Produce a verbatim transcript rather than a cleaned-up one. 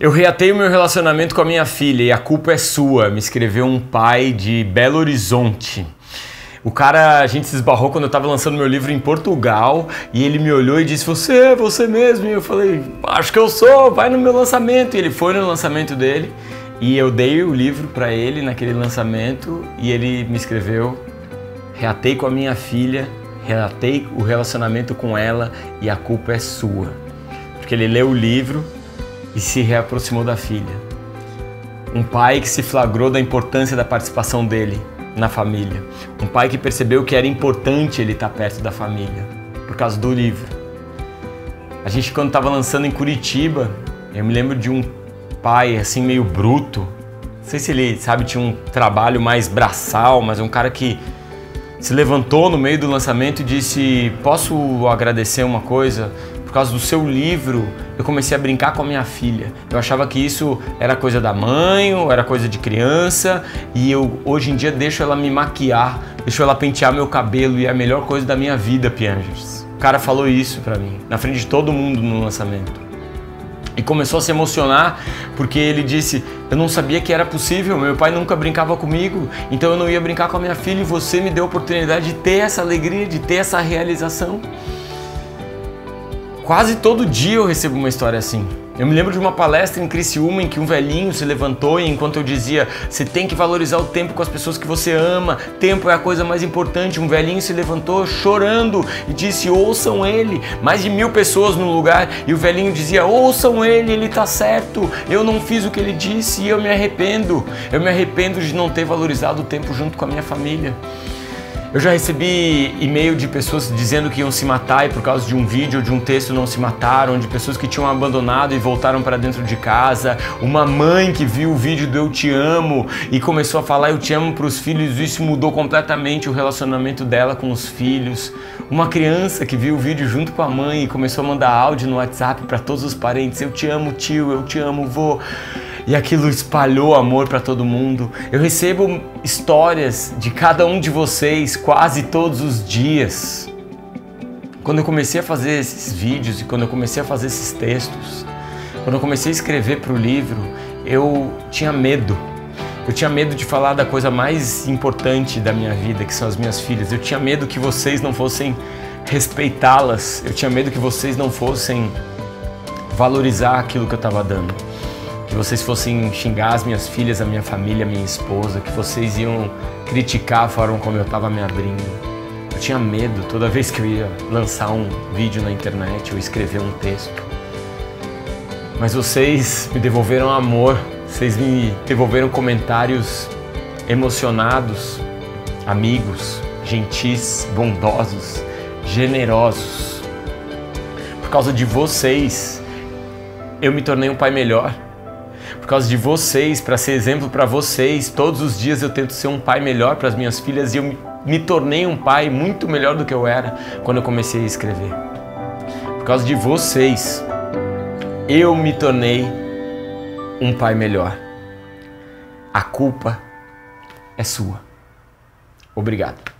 Eu reatei o meu relacionamento com a minha filha e a culpa é sua, me escreveu um pai de Belo Horizonte. O cara, a gente se esbarrou quando eu tava lançando meu livro em Portugal e ele me olhou e disse, você é você mesmo? E eu falei, acho que eu sou, vai no meu lançamento. E ele foi no lançamento dele e eu dei o livro pra ele naquele lançamento e ele me escreveu, reatei com a minha filha, reatei o relacionamento com ela e a culpa é sua. Porque ele leu o livro e se reaproximou da filha. Um pai que se flagrou da importância da participação dele na família. Um pai que percebeu que era importante ele estar perto da família, por causa do livro. A gente, quando estava lançando em Curitiba, eu me lembro de um pai, assim, meio bruto. Não sei se ele, sabe, tinha um trabalho mais braçal, mas um cara que se levantou no meio do lançamento e disse, posso agradecer uma coisa? Por causa do seu livro, eu comecei a brincar com a minha filha. Eu achava que isso era coisa da mãe, ou era coisa de criança, e eu hoje em dia deixo ela me maquiar, deixo ela pentear meu cabelo, e é a melhor coisa da minha vida, Piangers. O cara falou isso pra mim, na frente de todo mundo no lançamento. E começou a se emocionar, porque ele disse, eu não sabia que era possível, meu pai nunca brincava comigo, então eu não ia brincar com a minha filha, e você me deu a oportunidade de ter essa alegria, de ter essa realização. Quase todo dia eu recebo uma história assim. Eu me lembro de uma palestra em Criciúma em que um velhinho se levantou e enquanto eu dizia você tem que valorizar o tempo com as pessoas que você ama, tempo é a coisa mais importante, um velhinho se levantou chorando e disse ouçam ele, mais de mil pessoas no lugar e o velhinho dizia ouçam ele, ele tá certo, eu não fiz o que ele disse e eu me arrependo, eu me arrependo de não ter valorizado o tempo junto com a minha família. Eu já recebi e-mail de pessoas dizendo que iam se matar e por causa de um vídeo ou de um texto não se mataram, de pessoas que tinham abandonado e voltaram para dentro de casa, uma mãe que viu o vídeo do Eu Te Amo e começou a falar Eu Te Amo para os filhos e isso mudou completamente o relacionamento dela com os filhos, uma criança que viu o vídeo junto com a mãe e começou a mandar áudio no WhatsApp para todos os parentes, Eu Te Amo tio, Eu Te Amo vô. E aquilo espalhou amor para todo mundo. Eu recebo histórias de cada um de vocês quase todos os dias. Quando eu comecei a fazer esses vídeos e quando eu comecei a fazer esses textos, quando eu comecei a escrever para o livro, eu tinha medo. Eu tinha medo de falar da coisa mais importante da minha vida, que são as minhas filhas. Eu tinha medo que vocês não fossem respeitá-las. Eu tinha medo que vocês não fossem valorizar aquilo que eu estava dando. Que vocês fossem xingar as minhas filhas, a minha família, a minha esposa, que vocês iam criticar a forma como eu estava me abrindo. Eu tinha medo toda vez que eu ia lançar um vídeo na internet ou escrever um texto. Mas vocês me devolveram amor, vocês me devolveram comentários emocionados, amigos, gentis, bondosos, generosos. Por causa de vocês, eu me tornei um pai melhor. Por causa de vocês, para ser exemplo para vocês, todos os dias eu tento ser um pai melhor para as minhas filhas e eu me tornei um pai muito melhor do que eu era quando eu comecei a escrever. Por causa de vocês, eu me tornei um pai melhor. A culpa é sua. Obrigado.